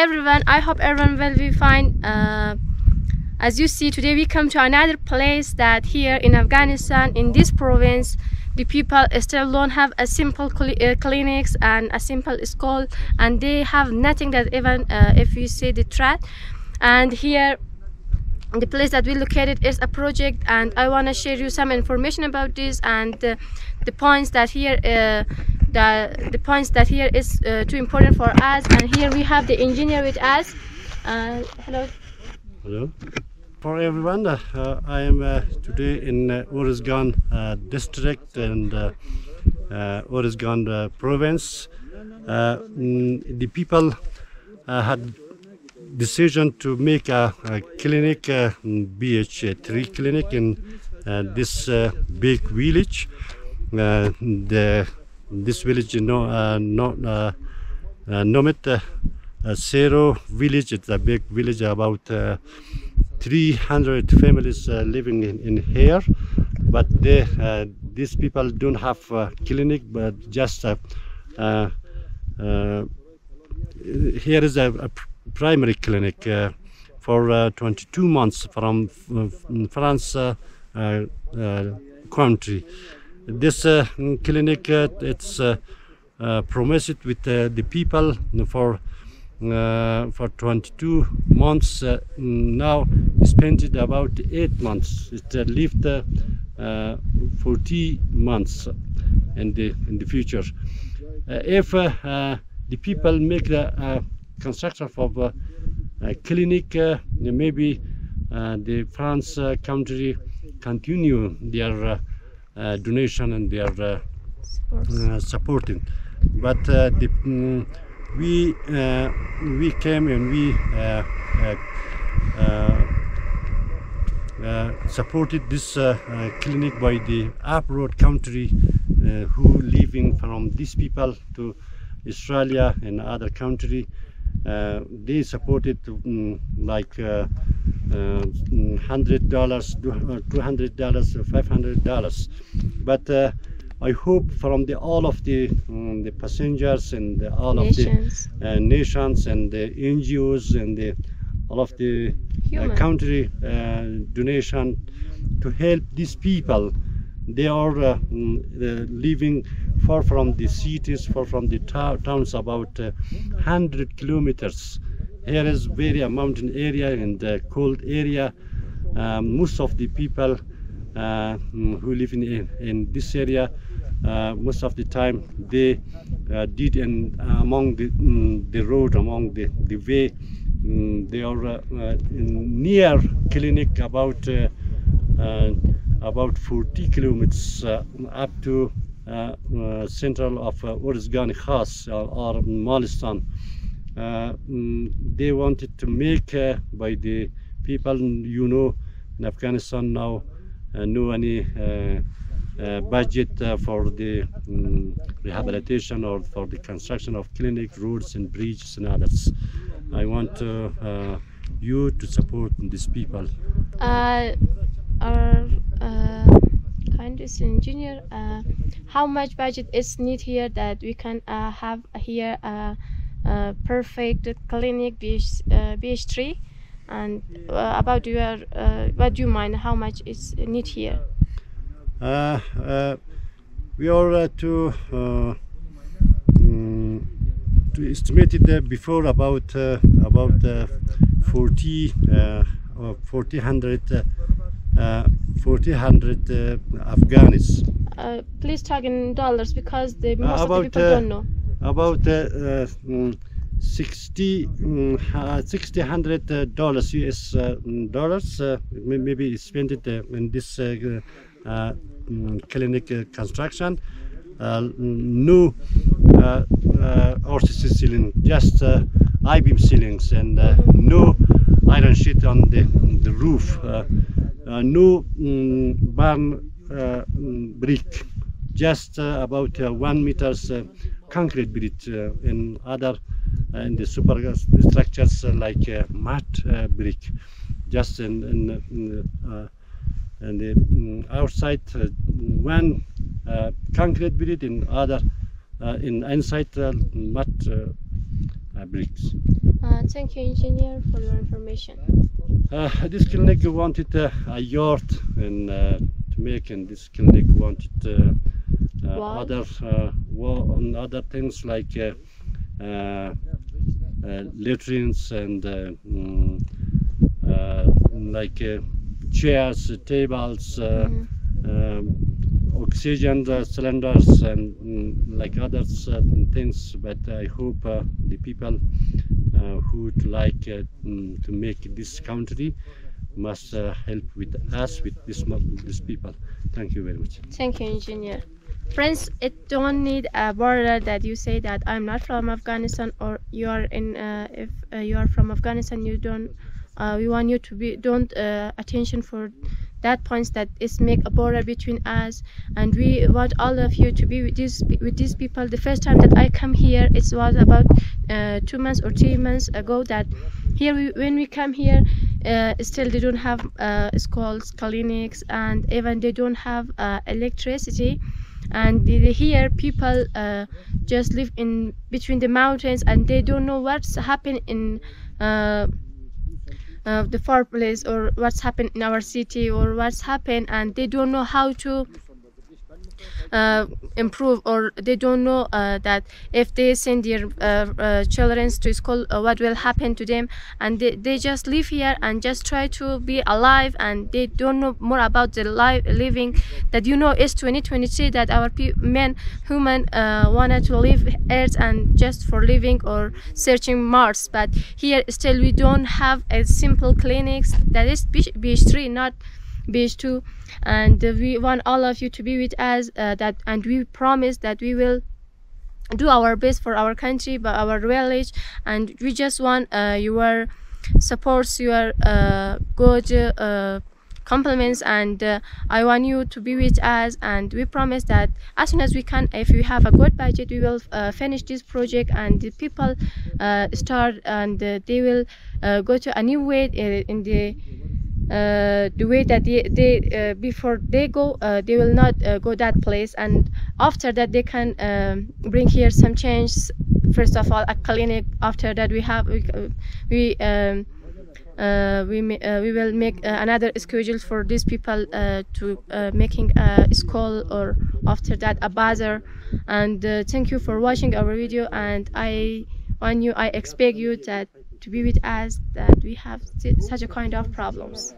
Hi everyone, I hope everyone will be fine. As you see, today we come to another place that here in Afghanistan, in this province, the people still don't have a simple clinics and a simple school, and they have nothing that even if you see the threat. And here, the place that we located is a project, and I want to share you some information about this and the points that here the points that here is too important for us. And here we have the engineer with us. Hello. Hello. For everyone, I am today in Uruzgan district and Uruzgan province. The people had decision to make a clinic, BH3 clinic in this big village. This village, you know, Nomet Cerro village. It's a big village, about 300 families living in here, but they, these people don't have a clinic, but just here is a primary clinic for 22 months from France country. This clinic, it's promised with the people for 22 months. Now spent it about 8 months. It lived 40 months in the future. If the people make the construction of a clinic, maybe the France country continue their donation and their supporting. But we came and we supported this clinic by the abroad country who living from these people to Australia and other country. They supported like $100, $200, $500. But I hope from the all of the passengers and the, all nations. Of the nations and the NGOs and the, all of the country donation to help these people. They are living far from the cities, far from the towns, about 100 kilometers. Here is very a mountain area and cold area. Most of the people who live in this area, most of the time they did and among the road, among the way, they are near clinic about 40 kilometers up to central of Uruzgan Khas or Malistan. They wanted to make by the people, you know, in Afghanistan now no any budget for the rehabilitation or for the construction of clinic, roads and bridges and others. I want you to support these people. Our kind of engineer, how much budget is need here that we can have here perfect clinic BH3, and about your what do you mind, how much is need here? We are to estimated before about 400 Afghans. Please talk in dollars because the most of the people don't know. About $600 US dollars maybe spent it in this clinic construction. No RCC ceiling, just I-beam ceilings, and no iron sheet on the roof, no barn brick, just about 1 meter concrete bridge, and other and the super structures like mud brick, just in the outside one concrete bridge, and other in inside mud bricks. Thank you, engineer, for your information. This clinic wanted a yard and to make, and this clinic wanted other things like latrines and like chairs, tables, oxygen cylinders, and like other things. But I hope the people who would like to make this country must help with us, with these people. Thank you very much. Thank you, engineer. Friends, it don't need a border that you say that I'm not from Afghanistan, or you are in. If you are from Afghanistan, you don't. We want you to be don't attention for that points that is make a border between us, and we want all of you to be with these people. The first time that I come here, it was about 2 months or 3 months ago. That here when we come here, still they don't have schools, clinics, and even they don't have electricity. And here people just live in between the mountains, and they don't know what's happened in the far place, or what's happened in our city, or what's happened, and they don't know how to improve, or they don't know that if they send their children to school, what will happen to them. And they just live here and just try to be alive, and they don't know more about the life living. That you know, it's 2023 that our human wanted to leave Earth and just for living or searching Mars. But here still we don't have a simple clinics that is BH3, not BH2. And we want all of you to be with us, and we promise that we will do our best for our country, but our village. And we just want your supports, your good compliments, and I want you to be with us. And we promise that as soon as we can, if we have a good budget, we will finish this project, and the people start, and they will go to a new way in the way that they before they go, they will not go that place, and after that they can bring here some change. First of all, a clinic. After that, we will make another schedule for these people to making a school, or after that a bazaar. And thank you for watching our video, and I expect you that to be with us, that we have such a kind of problems.